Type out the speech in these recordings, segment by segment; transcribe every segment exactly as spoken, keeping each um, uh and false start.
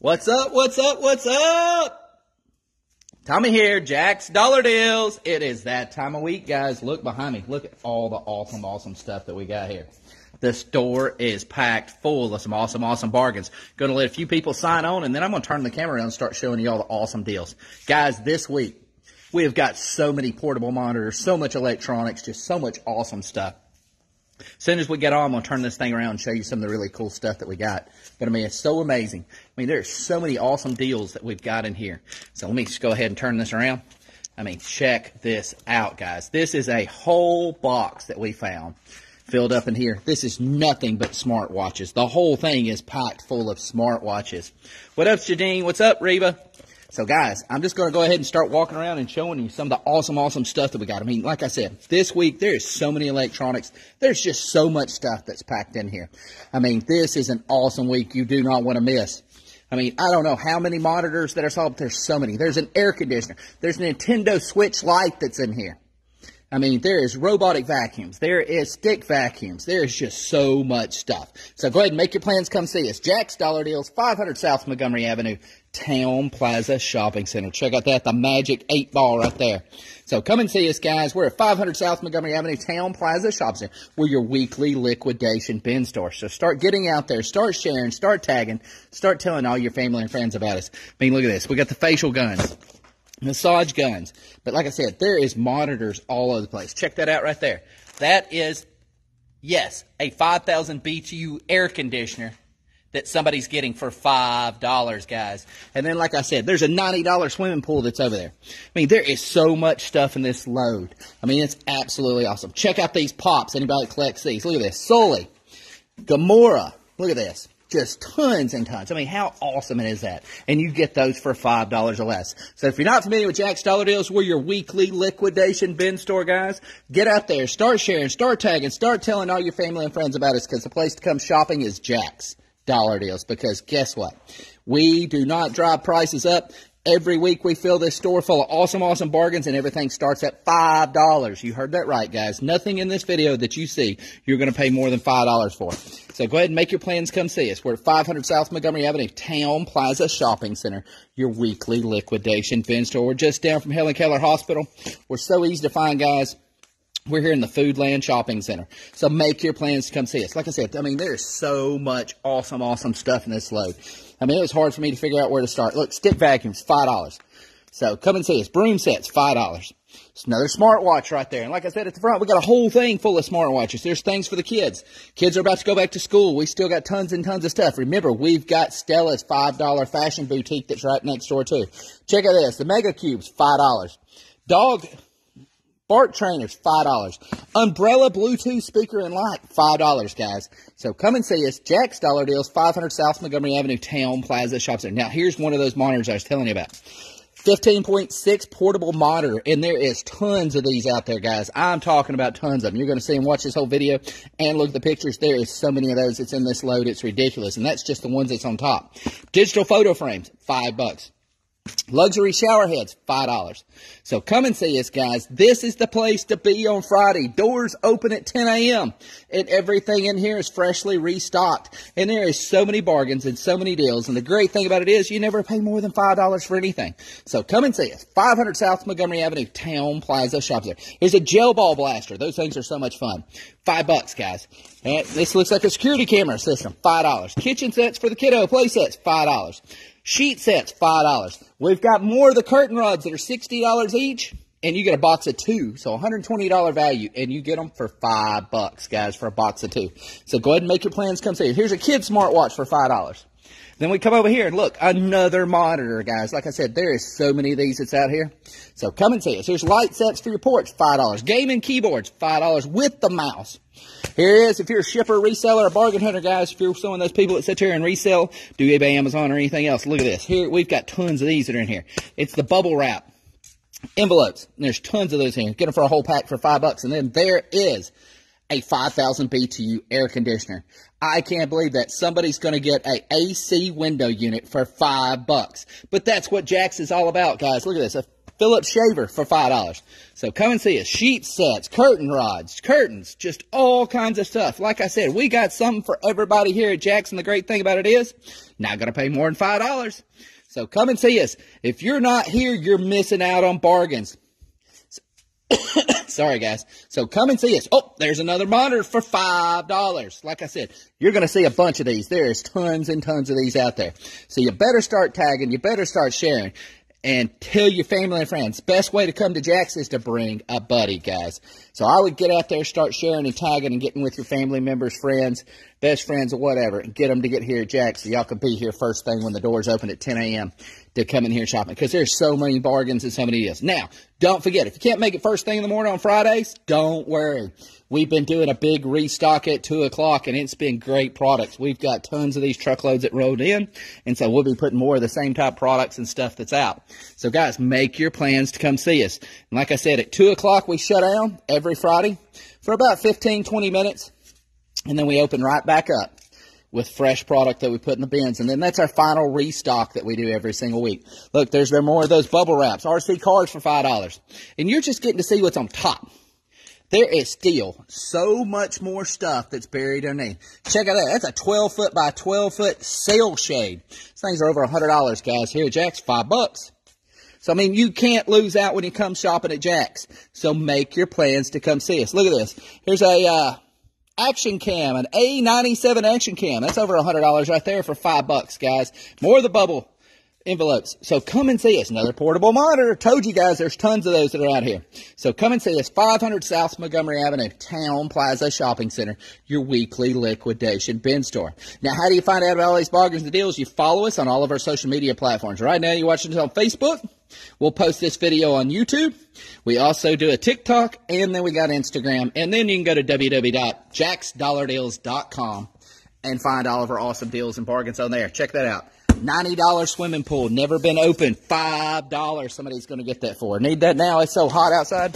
What's up, what's up, what's up? Tommy here, Jack's Dollar Deals. It is that time of week, guys. Look behind me. Look at all the awesome, awesome stuff that we got here. The store is packed full of some awesome, awesome bargains. Going to let a few people sign on, and then I'm going to turn the camera around and start showing you all the awesome deals. Guys, this week, we have got so many portable monitors, so much electronics, just so much awesome stuff. As soon as we get on, I'm going to turn this thing around and show you some of the really cool stuff that we got. But, I mean, it's so amazing. I mean, there's so many awesome deals that we've got in here. So let me just go ahead and turn this around. I mean, check this out, guys. This is a whole box that we found filled up in here. This is nothing but smartwatches. The whole thing is packed full of smartwatches. What up, Shadeen? What's up, Reba? So, guys, I'm just going to go ahead and start walking around and showing you some of the awesome, awesome stuff that we got. I mean, like I said, this week there is so many electronics. There's just so much stuff that's packed in here. I mean, this is an awesome week you do not want to miss. I mean, I don't know how many monitors that are sold, but there's so many. There's an air conditioner. There's a Nintendo Switch Lite that's in here. I mean, there is robotic vacuums. There is stick vacuums. There is just so much stuff. So go ahead and make your plans. Come see us. Jack's Dollar Deals, five hundred South Montgomery Avenue, Town Plaza Shopping Center. Check out that, the Magic eight Ball right there. So come and see us, guys. We're at five hundred South Montgomery Avenue, Town Plaza Shopping Center. We're your weekly liquidation bin store. So start getting out there. Start sharing. Start tagging. Start telling all your family and friends about us. I mean, look at this. We got the facial guns. Massage guns. But like I said, there is monitors all over the place. Check that out right there. That is, yes, a five thousand B T U air conditioner that somebody's getting for five dollars, guys. And then, like I said, there's a ninety dollar swimming pool that's over there. I mean, there is so much stuff in this load. I mean, it's absolutely awesome. Check out these pops. Anybody that collects these. Look at this. Sully. Gamora. Look at this. Just tons and tons. I mean, how awesome is that? And you get those for five dollars or less. So if you're not familiar with Jack's Dollar Deals, we're your weekly liquidation bin store, guys. Get out there. Start sharing. Start tagging. Start telling all your family and friends about us, because the place to come shopping is Jack's Dollar Deals. Because guess what? We do not drive prices up. Every week we fill this store full of awesome, awesome bargains, and everything starts at five dollars. You heard that right, guys. Nothing in this video that you see you're going to pay more than five dollars for. So go ahead and make your plans. Come see us. We're at five hundred South Montgomery Avenue, Town Plaza Shopping Center, your weekly liquidation bin store. We're just down from Helen Keller Hospital. We're so easy to find, guys. We're here in the Foodland Shopping Center. So make your plans to come see us. Like I said, I mean, there's so much awesome, awesome stuff in this load. I mean, it was hard for me to figure out where to start. Look, stick vacuums, five dollars. So come and see us. Broom sets, five dollars. It's another smartwatch right there. And like I said at the front, we got a whole thing full of smartwatches. There's things for the kids. Kids are about to go back to school. We still got tons and tons of stuff. Remember, we've got Stella's five dollar fashion boutique that's right next door too. Check out this. The Mega Cubes, five dollars. Dog Bark trainers, five dollars. Umbrella, Bluetooth speaker, and light, five dollars, guys. So come and see us. Jack's Dollar Deals, five hundred South Montgomery Avenue, Town Plaza Shopping Center. Now, here's one of those monitors I was telling you about. fifteen point six portable monitor, and there is tons of these out there, guys. I'm talking about tons of them. You're going to see them. Watch this whole video and look at the pictures. There is so many of those. It's in this load. It's ridiculous, and that's just the ones that's on top. Digital photo frames, five bucks. Luxury shower heads, five dollars. So come and see us, guys. This is the place to be on Friday. Doors open at ten A M and everything in here is freshly restocked. And there is so many bargains and so many deals. And the great thing about it is you never pay more than five dollars for anything. So come and see us. five hundred South Montgomery Avenue, Town Plaza Shopping Center. There's a gel ball blaster. Those things are so much fun. Five bucks, guys. And this looks like a security camera system. five dollars. Kitchen sets for the kiddo. Play sets, five dollars. Sheet sets, five dollars. We've got more of the curtain rods that are sixty dollars each, and you get a box of two, so one hundred twenty dollars value, and you get them for five bucks, guys, for a box of two. So go ahead and make your plans. Come see us. Here's a kid's smartwatch for five dollars. Then we come over here, and look, another monitor, guys. Like I said, there is so many of these that's out here. So come and see us. Here's light sets for your porch, five dollars. Gaming keyboards, five dollars with the mouse. Here it is. If you're a shipper, reseller, or bargain hunter, guys, if you're some of those people that sit here and resell, do eBay, Amazon, or anything else, look at this. Here, we've got tons of these that are in here. It's the bubble wrap envelopes. And there's tons of those here. Get them for a whole pack for five bucks. And then there is a five thousand B T U air conditioner. I can't believe that somebody's going to get a A C window unit for five bucks. But that's what Jack's is all about, guys. Look at this. A Philips shaver for five dollars. So come and see us. Sheet sets, curtain rods, curtains, just all kinds of stuff. Like I said, we got something for everybody here at Jack's. The great thing about it is, not going to pay more than five dollars. So come and see us. If you're not here, you're missing out on bargains. Sorry, guys. So come and see us. Oh, there's another monitor for five dollars. Like I said, you're going to see a bunch of these. There is tons and tons of these out there. So you better start tagging. You better start sharing. And tell your family and friends. Best way to come to Jack's is to bring a buddy, guys. So I would get out there, start sharing and tagging and getting with your family members, friends, best friends or whatever, and get them to get here at Jack's so y'all can be here first thing when the doors open at ten A M to come in here shopping, because there's so many bargains and so many deals. Now, don't forget, if you can't make it first thing in the morning on Fridays, don't worry. We've been doing a big restock at two o'clock, and it's been great products. We've got tons of these truckloads that rolled in, and so we'll be putting more of the same type products and stuff that's out. So, guys, make your plans to come see us. And like I said, at two o'clock, we shut down every Friday for about fifteen, twenty minutes, and then we open right back up with fresh product that we put in the bins. And then that's our final restock that we do every single week. Look, there's there more of those bubble wraps, R C cars for five dollars. And you're just getting to see what's on top. There is still so much more stuff that's buried underneath. Check out that. That's a twelve foot by twelve foot sail shade. These things are over one hundred dollars, guys. Here at Jack's, five bucks. So, I mean, you can't lose out when you come shopping at Jack's. So make your plans to come see us. Look at this. Here's a... Uh, action cam, an A ninety-seven action cam. That's over one hundred dollars right there for five bucks, guys. More of the bubble envelopes. So come and see us. Another portable monitor. Told you guys there's tons of those that are out here. So come and see us. five hundred South Montgomery Avenue, Town Plaza Shopping Center, your weekly liquidation bin store. Now, how do you find out about all these bargains and deals? You follow us on all of our social media platforms. Right now, you're watching us on Facebook. We'll post this video on YouTube. We also do a TikTok, and then we got Instagram. And then you can go to w w w dot jacks dollar deals dot com and find all of our awesome deals and bargains on there. Check that out. ninety dollar swimming pool, never been open, five dollars. Somebody's going to get that for. Need that now. It's so hot outside.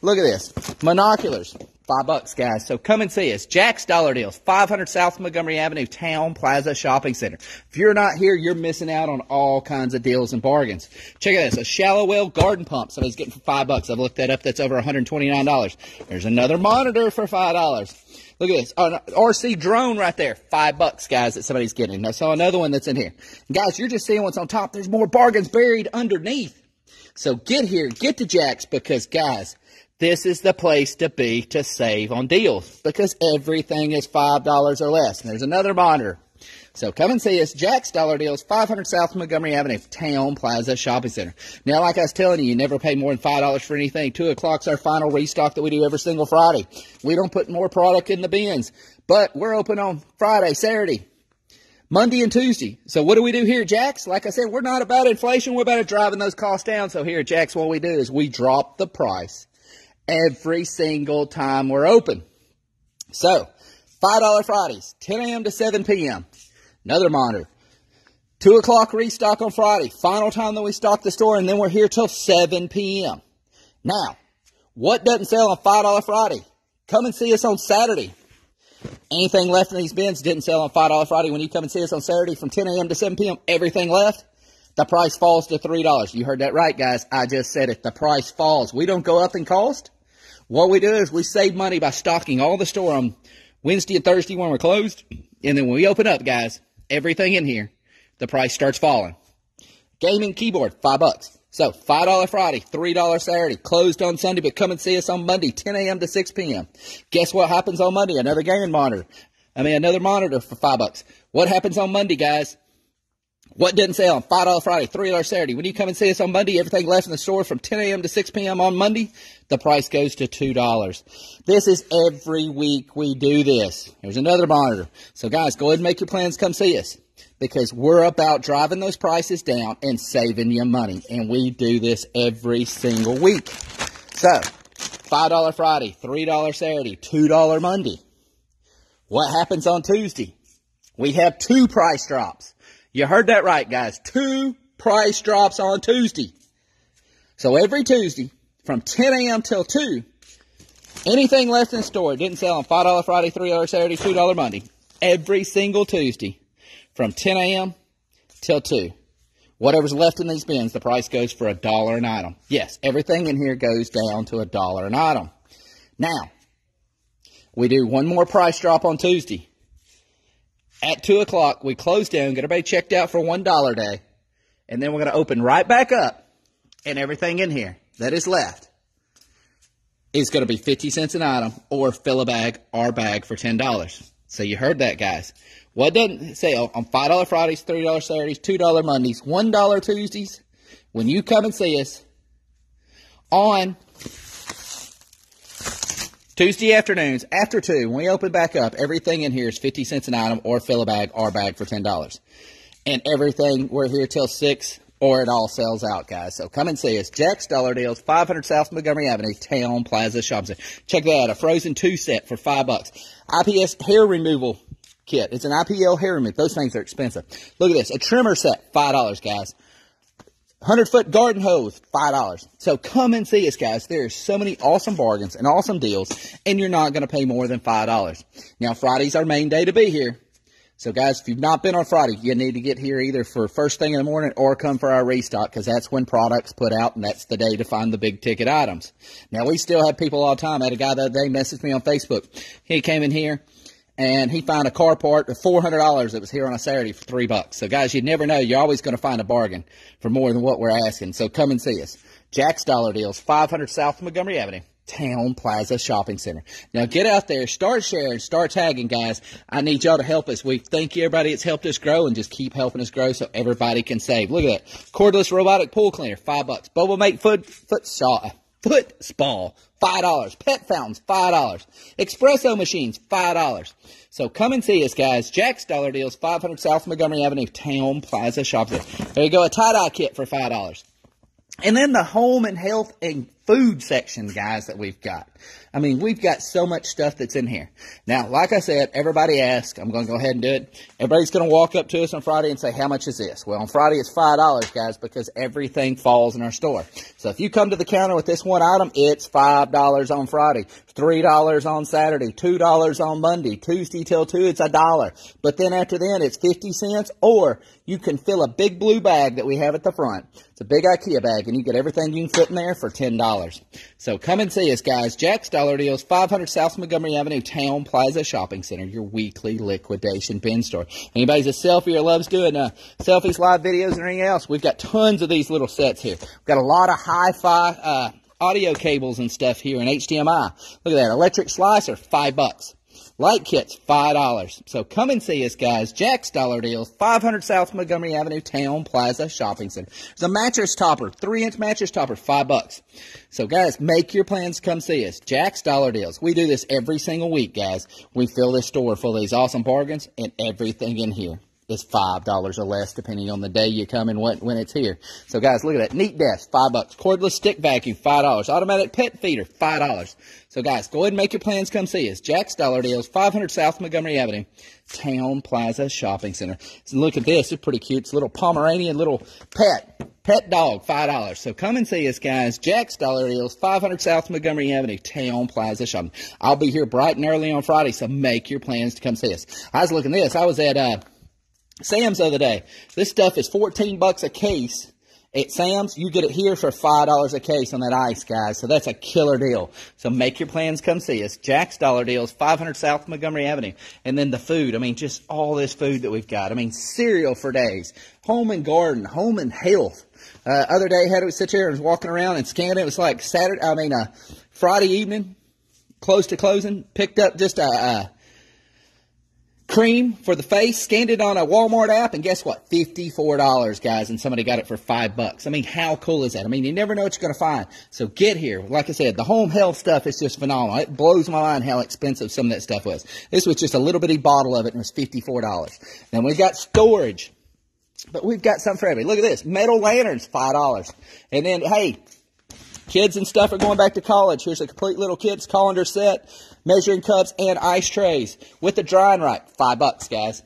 Look at this. Monoculars, five bucks, guys. So come and see us. Jack's Dollar Deals, five hundred South Montgomery Avenue, Town Plaza Shopping Center. If you're not here, you're missing out on all kinds of deals and bargains. Check out this, a shallow well garden pump. Somebody's getting for five bucks. I've looked that up. That's over one hundred twenty-nine dollars. There's another monitor for five dollars. Look at this, an R C drone right there, five bucks, guys, that somebody's getting. I saw another one that's in here. And guys, you're just seeing what's on top. There's more bargains buried underneath. So get here, get to Jack's, because, guys, this is the place to be to save on deals, because everything is five dollars or less. And there's another monitor. So come and see us, Jack's Dollar Deals, five hundred South Montgomery Avenue, Town Plaza Shopping Center. Now, like I was telling you, you never pay more than five dollars for anything. two o'clock's our final restock that we do every single Friday. We don't put more product in the bins, but we're open on Friday, Saturday, Monday, and Tuesday. So what do we do here at Jack's? Like I said, we're not about inflation. We're about driving those costs down. So here at Jack's, what we do is we drop the price every single time we're open. So five dollar Fridays, ten A M to seven P M Another monitor. two o'clock restock on Friday. Final time that we stock the store, and then we're here till seven P M Now, what doesn't sell on five dollar Friday? Come and see us on Saturday. Anything left in these bins didn't sell on five dollar Friday. When you come and see us on Saturday from ten A M to seven P M, everything left, the price falls to three dollars. You heard that right, guys. I just said it. The price falls. We don't go up in cost. What we do is we save money by stocking all the store on Wednesday and Thursday when we're closed. And then when we open up, guys, everything in here, the price starts falling. Gaming keyboard, five bucks. So five dollar Friday, three dollar Saturday, closed on Sunday, but come and see us on Monday, ten A M to six P M Guess what happens on Monday? Another gaming monitor. I mean, another monitor for five bucks. What happens on Monday, guys? What didn't sell on five dollar Friday, three dollar Saturday? When you come and see us on Monday, everything left in the store from ten A M to six P M on Monday, the price goes to two dollars. This is every week we do this. There's another monitor. So, guys, go ahead and make your plans. Come see us, because we're about driving those prices down and saving you money, and we do this every single week. So, five dollar Friday, three dollar Saturday, two dollar Monday. What happens on Tuesday? We have two price drops. You heard that right, guys. Two price drops on Tuesday. So every Tuesday from ten A M till two, anything less than store didn't sell on five dollar Friday, three dollar Saturday, two dollar Monday. Every single Tuesday from ten A M till two, Whatever's left in these bins, the price goes for a dollar an item. Yes, everything in here goes down to a dollar an item. Now, we do one more price drop on Tuesday. At two o'clock, we close down, get everybody checked out for one dollar day. And then we're going to open right back up. And everything in here that is left is going to be fifty cents an item or fill a bag or bag for ten dollars. So you heard that, guys. What doesn't say on five dollar Fridays, three dollar Saturdays, two dollar Mondays, one dollar Tuesdays, when you come and see us on Tuesday afternoons after two, when we open back up, everything in here is fifty cents an item or fill a bag or bag for ten dollars. And everything, we're here till six or it all sells out, guys. So come and see us. Jack's Dollar Deals, five hundred South Montgomery Avenue, Town Plaza Shopping Center. Check that out. A Frozen Two set for five bucks. I P L hair removal kit. It's an I P L hair removal. Those things are expensive. Look at this. A trimmer set, five dollars, guys. one hundred foot garden hose, five dollars. So come and see us, guys. There are so many awesome bargains and awesome deals, and you're not going to pay more than five dollars. Now, Friday's our main day to be here. So, guys, if you've not been on Friday, you need to get here either for first thing in the morning or come for our restock, because that's when products put out, and that's the day to find the big-ticket items. Now, we still have people all the time. I had a guy the other day message me on Facebook. He came in here, and he found a car part of four hundred dollars that was here on a Saturday for three bucks. So, guys, you never know. You're always going to find a bargain for more than what we're asking. So, come and see us. Jack's Dollar Deals, five hundred South Montgomery Avenue, Town Plaza Shopping Center. Now, get out there. Start sharing. Start tagging, guys. I need y'all to help us. We thank you, everybody that's helped us grow, and just keep helping us grow so everybody can save. Look at that. Cordless robotic pool cleaner, five bucks. Boba Mate foot, foot saw. Foot spa, five dollars. Pet fountains, five dollars. Espresso machines, five dollars. So come and see us, guys. Jack's Dollar Deals, five hundred South Montgomery Avenue, Town Plaza Shopping Center. There you go, a tie-dye kit for five dollars. And then the home and health and food section, guys, that we've got. I mean, we've got so much stuff that's in here. Now, like I said, everybody asks. I'm going to go ahead and do it. Everybody's going to walk up to us on Friday and say, how much is this? Well, on Friday, it's five dollars, guys, because everything falls in our store. So if you come to the counter with this one item, it's five dollars on Friday, three dollars on Saturday, two dollars on Monday. Tuesday till two, it's a dollar. But then after then, it's fifty cents, or you can fill a big blue bag that we have at the front. It's a big IKEA bag, and you get everything you can fit in there for ten dollars. So come and see us, guys. Jack's Dollar Deals, five hundred South Montgomery Avenue, Town Plaza Shopping Center, your weekly liquidation bin store. Anybody's a selfie or loves doing uh, selfies, live videos, and anything else, we've got tons of these little sets here. We've got a lot of hi-fi uh, audio cables and stuff here in H D M I. Look at that. Electric slicer, five bucks. Light kits, five dollars. So come and see us, guys. Jack's Dollar Deals, five hundred South Montgomery Avenue, Town Plaza Shopping Center. There's a mattress topper, three inch mattress topper, five bucks. So, guys, make your plans to come see us. Jack's Dollar Deals. We do this every single week, guys. We fill this store full of these awesome bargains, and everything in here is five dollars or less, depending on the day you come and what, when it's here. So, guys, look at that. Neat desk, five bucks. Cordless stick vacuum, five dollars. Automatic pet feeder, five dollars. So, guys, go ahead and make your plans. Come see us. Jack's Dollar Deals, five hundred South Montgomery Avenue, Town Plaza Shopping Center. So look at this. It's pretty cute. It's a little Pomeranian, little pet, pet dog, five dollars. So come and see us, guys. Jack's Dollar Deals, five hundred South Montgomery Avenue, Town Plaza Shopping. I'll be here bright and early on Friday, so make your plans to come see us. I was looking at this. I was at uh, Sam's the other day. This stuff is fourteen bucks a case at Sam's. You get it here for five dollars a case on that ice, guys. So that's a killer deal. So make your plans. Come see us. Jack's Dollar Deals, five hundred South Montgomery Avenue. And then the food. I mean, just all this food that we've got. I mean, cereal for days. Home and garden. Home and health. Uh, other day, had to sit here and was walking around and scanning. It was like Saturday, I mean, uh, Friday evening, close to closing. Picked up just a... Uh, cream for the face, scanned it on a Walmart app, and guess what? fifty-four dollars, guys, and somebody got it for five bucks. I mean, how cool is that? I mean, you never know what you're going to find. So get here. Like I said, the home health stuff is just phenomenal. It blows my mind how expensive some of that stuff was. This was just a little bitty bottle of it, and it was fifty-four dollars. Then we got storage, but we've got something for everybody. Look at this. Metal lanterns, five dollars. And then, hey, kids and stuff are going back to college. Here's a complete little kids colander set, measuring cups, and ice trays with the dry and right. Five bucks, guys.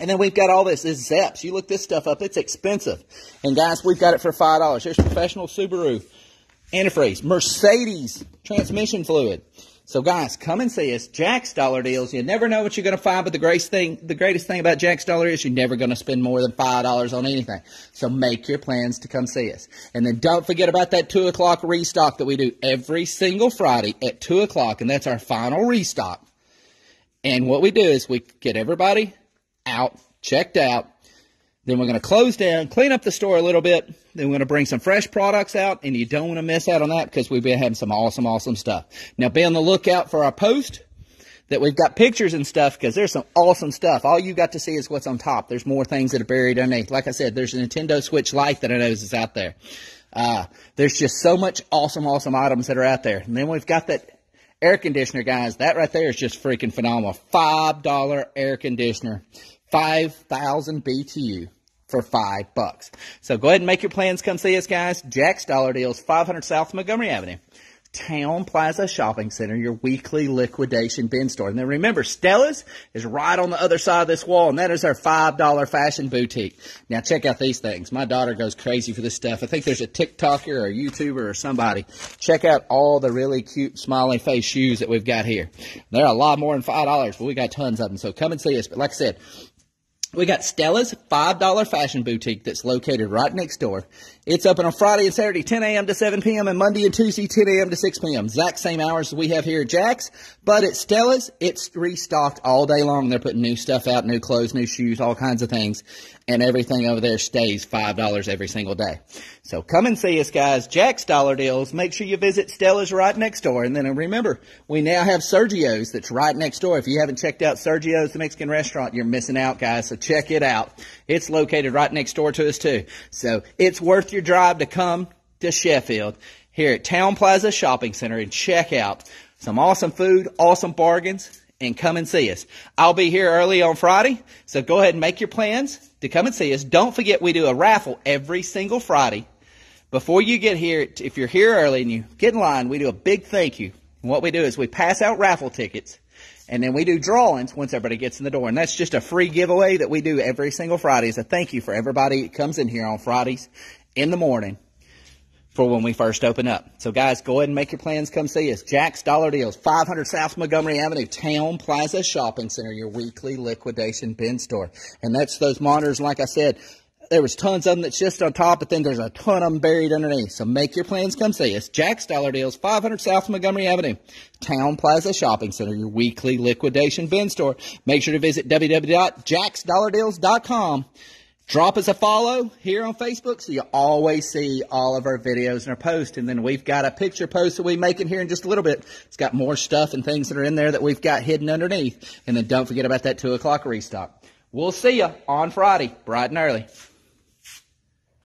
And then we've got all this. This is Zeps. You look this stuff up. It's expensive. And, guys, we've got it for five dollars. Here's professional Subaru antifreeze, Mercedes transmission fluid. So guys, come and see us, Jack's Dollar Deals. You never know what you're going to find, but the greatest thing, the greatest thing about Jack's Dollar is you're never going to spend more than five dollars on anything. So make your plans to come see us. And then don't forget about that two o'clock restock that we do every single Friday at two o'clock, and that's our final restock. And what we do is we get everybody out, checked out. Then we're going to close down, clean up the store a little bit. Then we're going to bring some fresh products out, and you don't want to miss out on that because we've been having some awesome, awesome stuff. Now, be on the lookout for our post that we've got pictures and stuff because there's some awesome stuff. All you got to see is what's on top. There's more things that are buried underneath. Like I said, there's a Nintendo Switch Lite that I know is out there. Uh, there's just so much awesome, awesome items that are out there. And then we've got that air conditioner, guys. That right there is just freaking phenomenal. five dollar air conditioner. five thousand B T U for five bucks. So go ahead and make your plans. Come see us, guys. Jack's Dollar Deals, five hundred South Montgomery Avenue. Town Plaza Shopping Center, your weekly liquidation bin store. And then remember, Stella's is right on the other side of this wall, and that is our five dollar fashion boutique. Now, check out these things. My daughter goes crazy for this stuff. I think there's a TikToker or a YouTuber or somebody. Check out all the really cute smiley face shoes that we've got here. They're a lot more than five dollars, but we got tons of them. So come and see us. But like I said, we got Stella's five dollar fashion boutique that's located right next door. It's open on Friday and Saturday, ten a m to seven p m, and Monday and Tuesday, ten a m to six p m Exact same hours as we have here at Jack's, but at Stella's, it's restocked all day long. They're putting new stuff out, new clothes, new shoes, all kinds of things, and everything over there stays five dollars every single day. So come and see us, guys. Jack's Dollar Deals. Make sure you visit Stella's right next door, and then remember, we now have Sergio's that's right next door. If you haven't checked out Sergio's, the Mexican restaurant, you're missing out, guys, so check it out. It's located right next door to us too. So it's worth your drive to come to Sheffield here at Town Plaza Shopping Center and check out some awesome food, awesome bargains, and come and see us. I'll be here early on Friday, so go ahead and make your plans to come and see us. Don't forget we do a raffle every single Friday. Before you get here, if you're here early and you get in line, we do a big thank you. And what we do is we pass out raffle tickets. And then we do drawings once everybody gets in the door. And that's just a free giveaway that we do every single Friday. It's a thank you for everybody that comes in here on Fridays in the morning for when we first open up. So, guys, go ahead and make your plans. Come see us. Jack's Dollar Deals, five hundred South Montgomery Avenue, Town Plaza Shopping Center, your weekly liquidation bin store. And that's those monitors, like I said. There was tons of them that's just on top, but then there's a ton of them buried underneath. So make your plans. Come see us. Jack's Dollar Deals, five hundred South Montgomery Avenue, Town Plaza Shopping Center, your weekly liquidation bin store. Make sure to visit w w w dot jacks dollar deals dot com. Drop us a follow here on Facebook so you always see all of our videos and our posts. And then we've got a picture post that we make in here in just a little bit. It's got more stuff and things that are in there that we've got hidden underneath. And then don't forget about that two o'clock restock. We'll see you on Friday, bright and early.